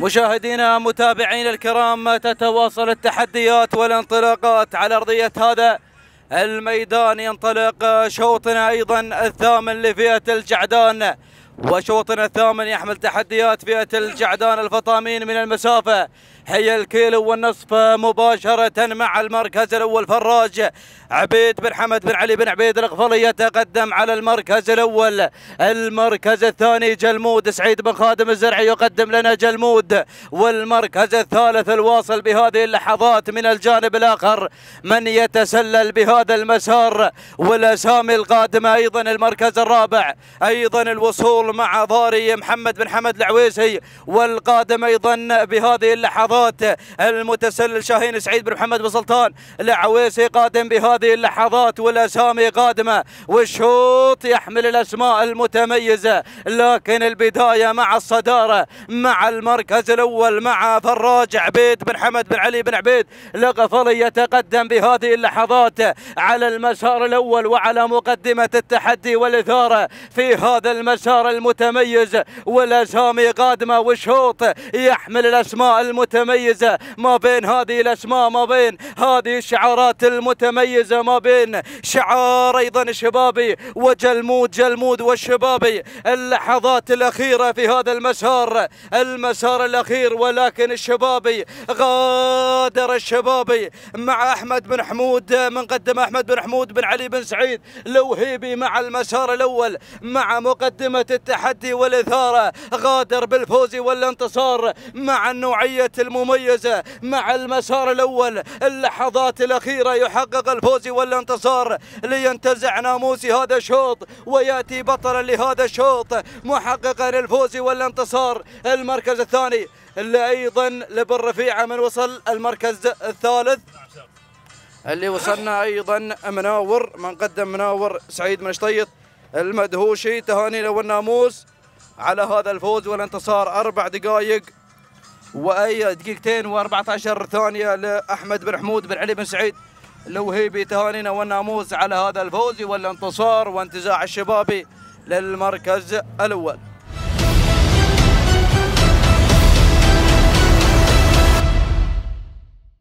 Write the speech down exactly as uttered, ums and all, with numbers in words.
مشاهدينا متابعينا الكرام، تتواصل التحديات والانطلاقات على أرضية هذا الميدان. ينطلق شوطنا أيضا الثامن لفئة الجعدان، وشوطنا الثامن يحمل تحديات فئة الجعدان الفطامين من المسافة هي الكيلو والنصف، مباشرة مع المركز الأول فراج عبيد بن حمد بن علي بن عبيد القفلية يتقدم على المركز الأول. المركز الثاني جلمود سعيد بن خادم الزرعي، يقدم لنا جلمود. والمركز الثالث الواصل بهذه اللحظات من الجانب الآخر من يتسلل بهذا المسار والأسامي القادمة. أيضا المركز الرابع أيضا الوصول مع ضاري محمد بن حمد العويسي، والقادم أيضا بهذه اللحظات المتسلل شاهين سعيد بن محمد بن سلطان العويسي قادم بهذه اللحظات والأسامي قادمة. والشوط يحمل الأسماء المتميزة، لكن البداية مع الصدارة مع المركز الأول مع فراج عبيد بن حمد بن علي بن عبيد القفلية يتقدم بهذه اللحظات على المسار الأول وعلى مقدمة التحدي والإثارة في هذا المسار المتميز والأسامي قادمة. والشوط يحمل الأسماء المتميزة متميزة ما بين هذه الأسماء، ما بين هذه الشعارات المتميزة، ما بين شعار أيضا الشبابي وجلمود، جلمود والشبابي. اللحظات الأخيرة في هذا المسار، المسار الأخير، ولكن الشبابي غادر. الشبابي مع أحمد بن حمود من قدم أحمد بن حمود بن علي بن سعيد الوهيبي مع المسار الأول مع مقدمة التحدي والإثارة، غادر بالفوز والانتصار مع النوعية المميزة مع المسار الأول. اللحظات الأخيرة يحقق الفوز والانتصار لينتزع ناموس هذا الشوط ويأتي بطلا لهذا الشوط محققا الفوز والانتصار. المركز الثاني اللي أيضا لبن رفيعة من وصل. المركز الثالث اللي وصلنا أيضا مناور من قدم مناور سعيد منشطيط المدهوشي. تهانينا والناموس على هذا الفوز والانتصار. أربع دقائق وأي دقيقتين وأربعة عشر ثانية لأحمد بن حمود بن علي بن سعيد الوهيبي. تهانينا والناموس على هذا الفوز والانتصار وانتزاع الشبابي للمركز الأول.